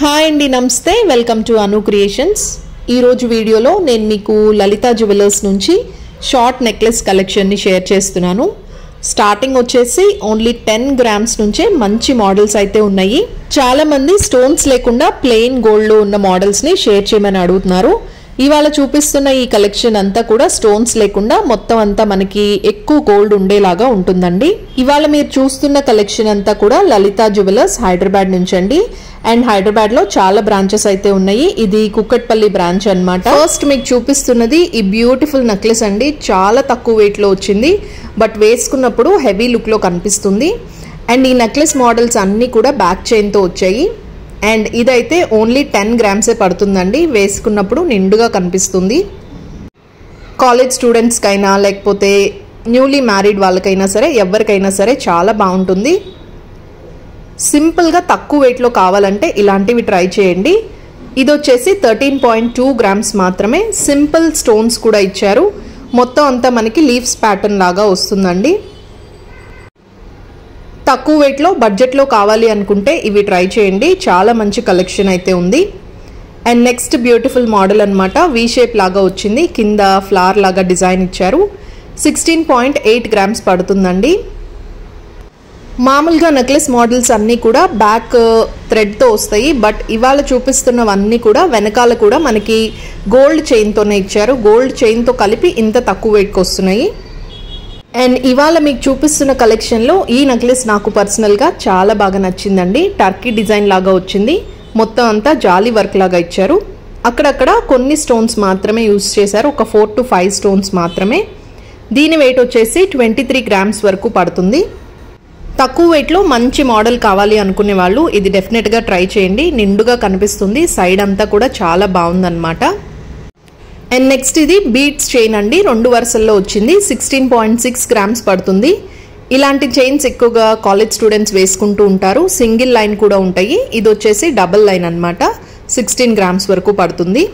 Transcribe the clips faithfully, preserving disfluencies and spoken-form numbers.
हाय अंडी नमस्ते welcome to Anu creations. Video लो नेनु मीकु ललिता ज्युवेलर्स नुंची शॉर्ट नेक्लेस कलेक्शन नी शेयर चेस्तुन्नानु। स्टार्टिंग वच्चेसी ओन्ली टेन ग्राम्स नुंचे मंची मॉडल्स अयिते उन्नायि। चाला मंदी स्टोन्स लेकुंडा प्लेन गोल्ड लो उन्न मॉडल्स नी शेयर चेयमनि अडुगुतारू। इवाल चूपिस्तुन्न ई कलेक्शन अंता कूडा स्टोन्स लेकुंडा मोत्तं अंता मनकी एक्कुव गोल्ड उंडेलागा उंटुंदंडी। इवाल मीरु चूस्तुन्न कलेक्शन अंता कूडा ललिता ज्युवेलर्स हैदराबाद नुंची अंडी। అండ్ హైదరాబాద్ లో చాలా బ్రాంచెస్ అయితే ఉన్నాయి। ఇది కుక్కట్పల్లి బ్రాంచ్ అన్నమాట। ఫస్ట్ మీకు చూపిస్తున్నది ఈ బ్యూటిఫుల్ నెక్లెస్ అండి। చాలా తక్కువ వెయిట్ లో వచ్చింది, బట్ వేసుకున్నప్పుడు హెవీ లుక్ లో కనిపిస్తుంది। అండ్ ఈ నెక్లెస్ మోడల్స్ అన్ని కూడా బ్యాక్ చైన్ తో వచ్చాయి। అండ్ ఇదైతే ఓన్లీ టెన్ గ్రామ్స్ ఏ పడుతుందండి, వేసుకున్నప్పుడు నిండుగా కనిపిస్తుంది। కాలేజ్ స్టూడెంట్స్ కైనా లేకపోతే న్యూలీ మ్యారీడ్ వాళ్ళకైనా సరే ఎవరికైనా సరే చాలా బాగుంటుంది। సింపుల్ గా తక్కువ వెయిట్ లో కావాలంటే ఇలాంటివి ట్రై చేయండి। ఇది వచ్చేసి థర్టీన్ పాయింట్ టూ గ్రామ్స్ మాత్రమే। సింపుల్ స్టోన్స్ కూడా ఇచ్చారు। మొత్తం అంతా మనకి లీవ్స్ ప్యాటర్న్ లాగా వస్తుందండి। తక్కువ వెయిట్ లో బడ్జెట్ లో కావాలి అనుకుంటే ఇవి ట్రై చేయండి। చాలా మంచి కలెక్షన్ అయితే ఉంది। అండ్ నెక్స్ట్ బ్యూటిఫుల్ మోడల్ అన్నమాట। వి షేప్ లాగా వచ్చింది, కింద ఫ్లవర్ లాగా డిజైన్ ఇచ్చారు। సిక్స్టీన్ పాయింట్ ఎయిట్ గ్రామ్స్ పడుతుందండి। మామూలుగా నెక్లెస్ మోడల్స్ అన్నీ కూడా బ్యాక్ థ్రెడ్తో వస్తాయి, బట్ ఇవాళ చూపిస్తున్నవన్నీ కూడా వెనకాల కూడా మనకి గోల్డ్ చైన్తోనే ఇచ్చారు। గోల్డ్ చైన్తో కలిపి ఇంత తక్కువ వెయిట్కి వస్తున్నాయి। అండ్ ఇవాళ మీకు చూపిస్తున్న కలెక్షన్లో ఈ నెక్లెస్ నాకు పర్సనల్గా చాలా బాగా నచ్చిందండి। టర్కీ డిజైన్ లాగా వచ్చింది, మొత్తం అంతా జాలీ వర్క్ లాగా ఇచ్చారు। అక్కడక్కడ కొన్ని స్టోన్స్ మాత్రమే యూజ్ చేశారు, ఒక ఫోర్ టు ఫైవ్ స్టోన్స్ మాత్రమే। దీని వెయిట్ వచ్చేసి ట్వంటీ త్రీ గ్రామ్స్ వరకు పడుతుంది। తక్కువ వెయిట్లో మంచి మోడల్ కావాలి అనుకునే వాళ్ళు ఇది డెఫినెట్గా ట్రై చేయండి। నిండుగా కనిపిస్తుంది, సైడ్ అంతా కూడా చాలా బాగుందన్నమాట। అండ్ నెక్స్ట్ ఇది బీట్స్ చైన్ అండి, రెండు వరుసల్లో వచ్చింది। సిక్స్టీన్ పాయింట్ సిక్స్ గ్రామ్స్ పడుతుంది। ఇలాంటి చైన్స్ ఎక్కువగా కాలేజ్ స్టూడెంట్స్ వేసుకుంటూ ఉంటారు। సింగిల్ లైన్ కూడా ఉంటాయి, ఇది వచ్చేసి డబుల్ లైన్ అనమాట। సిక్స్టీన్ గ్రామ్స్ వరకు పడుతుంది।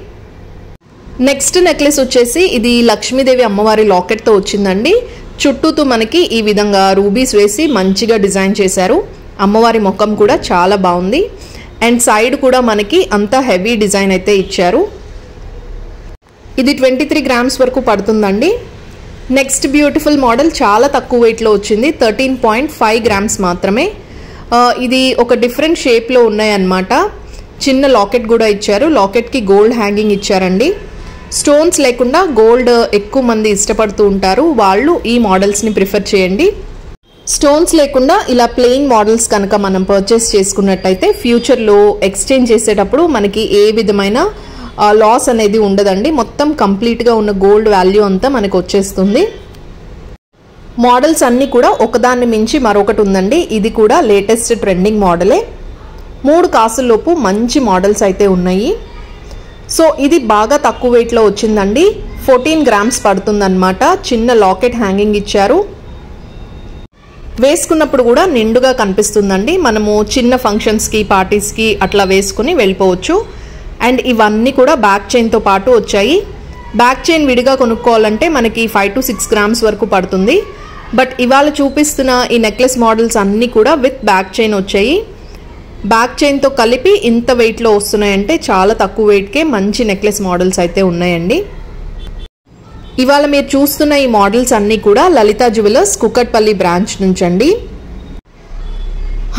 నెక్స్ట్ నెక్లెస్ వచ్చేసి ఇది లక్ష్మీదేవి అమ్మవారి లాకెట్తో వచ్చిందండి। చుట్టూతో మనకి ఈ విధంగా రూబీస్ వేసి మంచిగా డిజైన్ చేశారు। అమ్మవారి ముఖం కూడా చాలా బాగుంది। అండ్ సైడ్ కూడా మనకి అంత హెవీ డిజైన్ అయితే ఇచ్చారు। ఇది ట్వంటీ త్రీ గ్రామ్స్ వరకు పడుతుందండి। నెక్స్ట్ బ్యూటిఫుల్ మోడల్ చాలా తక్కువ వెయిట్లో వచ్చింది, థర్టీన్ పాయింట్ ఫైవ్ గ్రామ్స్ మాత్రమే। ఇది ఒక డిఫరెంట్ షేప్లో ఉన్నాయన్నమాట। చిన్న లాకెట్ కూడా ఇచ్చారు, లాకెట్కి గోల్డ్ హ్యాంగింగ్ ఇచ్చారండి। స్టోన్స్ లేకుండా గోల్డ్ ఎక్కువ మంది ఇష్టపడుతూ ఉంటారు, వాళ్ళు ఈ మోడల్స్ని ప్రిఫర్ చేయండి। స్టోన్స్ లేకుండా ఇలా ప్లెయిన్ మోడల్స్ కనుక మనం పర్చేస్ చేసుకున్నట్టయితే ఫ్యూచర్లో ఎక్స్చేంజ్ చేసేటప్పుడు మనకి ఏ విధమైన లాస్ అనేది ఉండదండి। మొత్తం కంప్లీట్గా ఉన్న గోల్డ్ వాల్యూ అంతా మనకు వచ్చేస్తుంది। మోడల్స్ అన్నీ కూడా ఒకదాన్ని మించి మరొకటి ఉందండి। ఇది కూడా లేటెస్ట్ ట్రెండింగ్ మోడలే। మూడు కాసుల్లోపు మంచి మోడల్స్ అయితే ఉన్నాయి। సో ఇది బాగా తక్కువ వెయిట్లో వచ్చిందండి, ఫోర్టీన్ గ్రామ్స్ పడుతుందన్నమాట। చిన్న లాకెట్ హ్యాంగింగ్ ఇచ్చారు, వేసుకున్నప్పుడు కూడా నిండుగా కనిపిస్తుందండి। మనము చిన్న ఫంక్షన్స్కి పార్టీస్కి అట్లా వేసుకుని వెళ్ళిపోవచ్చు। అండ్ ఇవన్నీ కూడా బ్యాక్ చైన్తో పాటు వచ్చాయి। బ్యాక్ చైన్ విడిగా కొనుక్కోవాలంటే మనకి ఫైవ్ టు సిక్స్ గ్రామ్స్ వరకు పడుతుంది, బట్ ఇవాళ చూపిస్తున్న ఈ నెక్లెస్ మోడల్స్ అన్నీ కూడా విత్ బ్యాక్ చైన్ వచ్చాయి। బ్యాక్ చైన్తో కలిపి ఇంత వెయిట్లో వస్తున్నాయంటే చాలా తక్కువ వెయిట్కే మంచి నెక్లెస్ మోడల్స్ అయితే ఉన్నాయండి। ఇవాళ మీరు చూస్తున్న ఈ మోడల్స్ అన్నీ కూడా లలితా జ్యువెలర్స్ కుక్కట్పల్లి బ్రాంచ్ నుంచండి।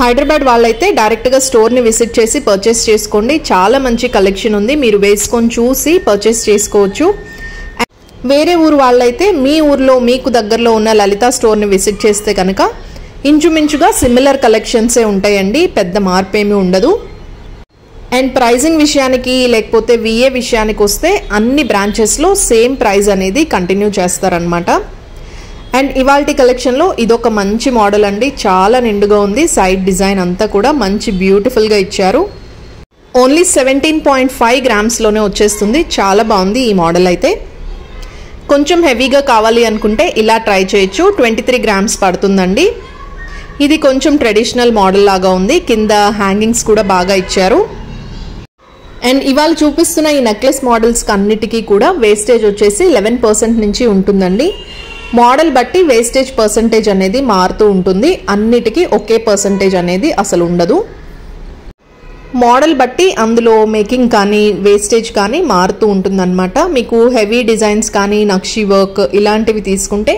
హైదరాబాద్ వాళ్ళైతే డైరెక్ట్గా స్టోర్ని విజిట్ చేసి పర్చేస్ చేసుకోండి, చాలా మంచి కలెక్షన్ ఉంది। మీరు వేసుకొని చూసి పర్చేస్ చేసుకోవచ్చు। వేరే ఊరు వాళ్ళైతే మీ ఊర్లో మీకు దగ్గరలో ఉన్న లలితా స్టోర్ని విజిట్ చేస్తే కనుక ఇంచుమించుగా సిమిలర్ కలెక్షన్సే ఉంటాయండి, పెద్ద మార్పు ఏమీ ఉండదు। అండ్ ప్రైజింగ్ విషయానికి లేకపోతే విఏ విషయానికి వస్తే అన్ని బ్రాంచెస్లో సేమ్ ప్రైజ్ అనేది కంటిన్యూ చేస్తారనమాట। అండ్ ఇవాల్టి కలెక్షన్లో ఇదొక మంచి మోడల్ అండి, చాలా నిండుగా ఉంది। సైడ్ డిజైన్ అంతా కూడా మంచి బ్యూటిఫుల్గా ఇచ్చారు। ఓన్లీ సెవెంటీన్ పాయింట్ ఫైవ్ గ్రామ్స్లోనే వచ్చేస్తుంది, చాలా బాగుంది ఈ మోడల్ అయితే। కొంచెం హెవీగా కావాలి అనుకుంటే ఇలా ట్రై చేయొచ్చు, ట్వంటీ త్రీ గ్రామ్స్ పడుతుందండి। ఇది కొంచెం ట్రెడిషనల్ మోడల్ లాగా ఉంది, కింద హ్యాంగింగ్స్ కూడా బాగా ఇచ్చారు। అండ్ ఇవాళ చూపిస్తున్న ఈ నెక్లెస్ మోడల్స్కి అన్నిటికీ కూడా వేస్టేజ్ వచ్చేసి లెవెన్ పర్సెంట్ నుంచి ఉంటుందండి। మోడల్ బట్టి వేస్టేజ్ పర్సంటేజ్ అనేది మారుతూ ఉంటుంది, అన్నిటికీ ఒకే పర్సంటేజ్ అనేది అసలు ఉండదు। మోడల్ బట్టి అందులో మేకింగ్ కానీ వేస్టేజ్ కానీ మారుతూ ఉంటుందన్నమాట. మీకు హెవీ డిజైన్స్ కానీ నక్షి వర్క్ ఇలాంటివి తీసుకుంటే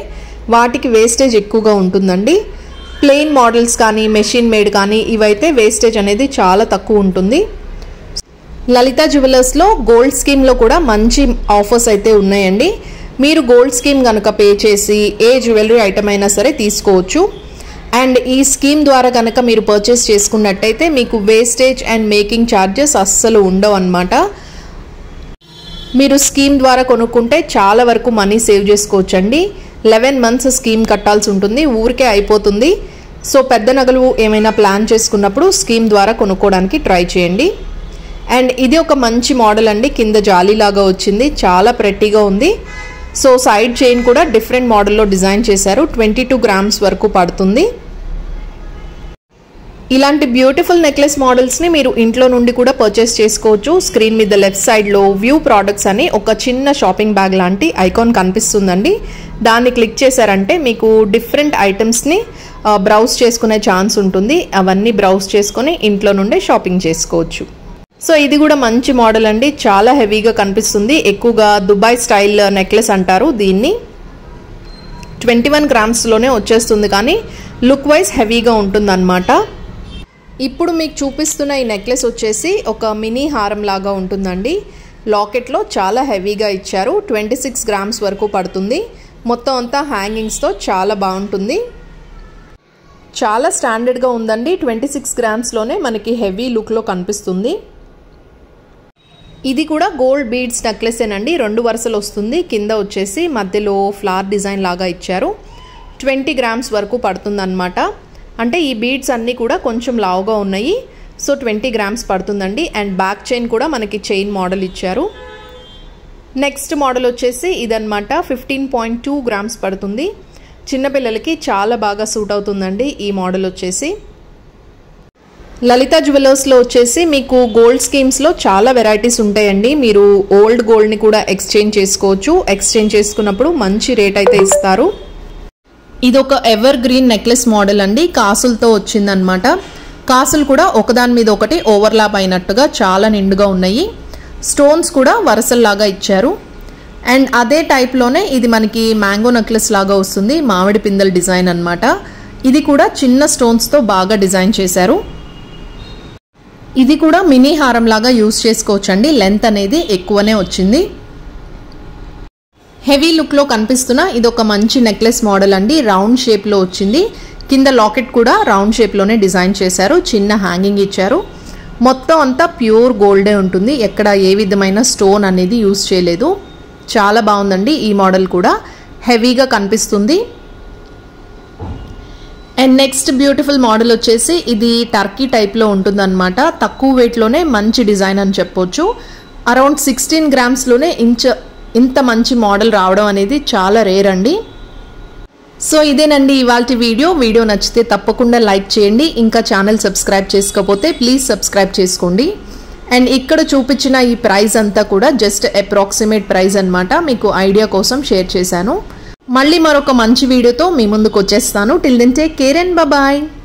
వాటికి వేస్టేజ్ ఎక్కువగా ఉంటుందండి. ప్లెయిన్ మోడల్స్ కానీ మెషిన్ మేడ్ కానీ ఇవైతే వేస్టేజ్ అనేది చాలా తక్కువ ఉంటుంది. లలిత జ్యువెలర్స్లో గోల్డ్ స్కీమ్లో కూడా మంచి ఆఫర్స్ అయితే ఉన్నాయండి. మీరు గోల్డ్ స్కీమ్ కనుక పే చేసి ఏ జ్యువెలరీ ఐటమ్ అయినా సరే తీసుకోవచ్చు. అండ్ ఈ స్కీమ్ ద్వారా కనుక మీరు పర్చేస్ చేసుకున్నట్టయితే మీకు వేస్టేజ్ అండ్ మేకింగ్ ఛార్జెస్ అస్సలు ఉండవు అన్నమాట. మీరు స్కీమ్ ద్వారా కొనుక్కుంటే చాలా వరకు మనీ సేవ్ చేసుకోవచ్చండి. లెవెన్ మంత్స్ స్కీమ్ కట్టాల్సి ఉంటుంది, ఊరికే అయిపోతుంది. సో పెద్ద నగలు ఏమైనా ప్లాన్ చేసుకున్నప్పుడు స్కీమ్ ద్వారా కొనుక్కోవడానికి ట్రై చేయండి. అండ్ ఇది ఒక మంచి మోడల్ అండి, కింద జాలీలాగా వచ్చింది, చాలా ప్రెట్టీగా ఉంది. సో సైడ్ చైన్ కూడా డిఫరెంట్ మోడల్లో డిజైన్ చేశారు. ట్వంటీ టూ గ్రామ్స్ వరకు పడుతుంది. ఇలాంటి బ్యూటిఫుల్ నెక్లెస్ మోడల్స్ని మీరు ఇంట్లో నుండి కూడా పర్చేస్ చేసుకోవచ్చు. స్క్రీన్ మీద లెఫ్ట్ సైడ్లో వ్యూ ప్రోడక్ట్స్ అని ఒక చిన్న షాపింగ్ బ్యాగ్ లాంటి ఐకాన్ కనిపిస్తుందండి. దాన్ని క్లిక్ చేశారంటే మీకు డిఫరెంట్ ఐటమ్స్ని బ్రౌజ్ చేసుకునే ఛాన్స్ ఉంటుంది. అవన్నీ బ్రౌజ్ చేసుకొని ఇంట్లో నుండే షాపింగ్ చేసుకోవచ్చు. సో ఇది కూడా మంచి మోడల్ అండి, చాలా హెవీగా కనిపిస్తుంది. ఎక్కువగా దుబాయ్ స్టైల్ నెక్లెస్ అంటారు దీన్ని. ట్వంటీ వన్ గ్రామ్స్లోనే వచ్చేస్తుంది, కానీ లుక్ వైజ్ హెవీగా ఉంటుందన్నమాట. ఇప్పుడు మీకు చూపిస్తున్న ఈ నెక్లెస్ వచ్చేసి ఒక మినీ హారం లాగా ఉంటుందండి. లాకెట్లో చాలా హెవీగా ఇచ్చారు, ట్వంటీ సిక్స్ గ్రామ్స్ వరకు పడుతుంది. మొత్తం అంతా హ్యాంగింగ్స్తో చాలా బాగుంటుంది, చాలా స్టాండర్డ్గా ఉందండి. ట్వంటీ సిక్స్ గ్రామ్స్లోనే మనకి హెవీ లుక్లో కనిపిస్తుంది. ఇది కూడా గోల్డ్ బీడ్స్ నెక్లెసేనండి, రెండు వరుసలు వస్తుంది. కింద వచ్చేసి మధ్యలో ఫ్లవర్ డిజైన్ లాగా ఇచ్చారు. ట్వంటీ గ్రామ్స్ వరకు పడుతుందన్నమాట. అంటే ఈ బీడ్స్ అన్నీ కూడా కొంచెం లావుగా ఉన్నాయి. సో ట్వంటీ గ్రామ్స్ పడుతుందండి. అండ్ బ్యాక్ చైన్ కూడా మనకి చైన్ మోడల్ ఇచ్చారు. నెక్స్ట్ మోడల్ వచ్చేసి ఇదన్నమాట, ఫిఫ్టీన్ పాయింట్ టూ గ్రామ్స్ పడుతుంది. చిన్నపిల్లలకి చాలా బాగా సూట్ అవుతుందండి ఈ మోడల్ వచ్చేసి. లలిత జ్యువెలర్స్లో వచ్చేసి మీకు గోల్డ్ స్కీమ్స్లో చాలా వెరైటీస్ ఉంటాయండి. మీరు ఓల్డ్ గోల్డ్ని కూడా ఎక్స్చేంజ్ చేసుకోవచ్చు. ఎక్స్చేంజ్ చేసుకున్నప్పుడు మంచి రేట్ అయితే ఇస్తారు. ఇదొక ఎవర్ గ్రీన్ నెక్లెస్ మోడల్ అండి, కాసులతో వచ్చిందనమాట. కాసులు కూడా ఒకదాని మీద ఒకటి ఓవర్లాప్ అయినట్టుగా చాలా నిండుగా ఉన్నాయి. స్టోన్స్ కూడా వరుసల్లాగా ఇచ్చారు. అండ్ అదే టైప్లోనే ఇది మనకి మ్యాంగో నెక్లెస్ లాగా వస్తుంది, మామిడి పిందెల డిజైన్ అనమాట. ఇది కూడా చిన్న స్టోన్స్తో బాగా డిజైన్ చేశారు. ఇది కూడా మినీ హారం లాగా యూజ్ చేసుకోవచ్చండి, లెంత్ అనేది ఎక్కువనే వచ్చింది. హెవీ లుక్లో కనిపిస్తున్న ఇదొక మంచి నెక్లెస్ మోడల్ అండి, రౌండ్ షేప్లో వచ్చింది. కింద లాకెట్ కూడా రౌండ్ షేప్లోనే డిజైన్ చేశారు, చిన్న హ్యాంగింగ్ ఇచ్చారు. మొత్తం అంతా ప్యూర్ గోల్డే ఉంటుంది, ఎక్కడ ఏ విధమైన స్టోన్ అనేది యూజ్ చేయలేదు. చాలా బాగుందండి ఈ మోడల్ కూడా, హెవీగా కనిపిస్తుంది. అండ్ నెక్స్ట్ బ్యూటిఫుల్ మోడల్ వచ్చేసి ఇది టర్కీ టైప్లో ఉంటుందన్నమాట. తక్కువ వెయిట్లోనే మంచి డిజైన్ అని చెప్పొచ్చు. అరౌండ్ సిక్స్టీన్ గ్రామ్స్లోనే ఇంచ ఇంత మంచి మోడల్ రావడం అనేది చాలా రేర్ అండి. సో ఇదేనండి ఇవాల్టి వీడియో. వీడియో నచ్చితే తప్పకుండా లైక్ చేయండి. ఇంకా ఛానల్ సబ్స్క్రైబ్ చేసుకోకపోతే ప్లీజ్ సబ్స్క్రైబ్ చేసుకోండి. అండ్ ఇక్కడ చూపించిన ఈ ప్రైస్ అంతా కూడా జస్ట్ అప్రాక్సిమేట్ ప్రైస్ అన్నమాట, మీకు ఐడియా కోసం షేర్ చేశాను. మళ్ళీ మరొక మంచి వీడియోతో మీ ముందుకు వచ్చేస్తాను. Till then take care and bye.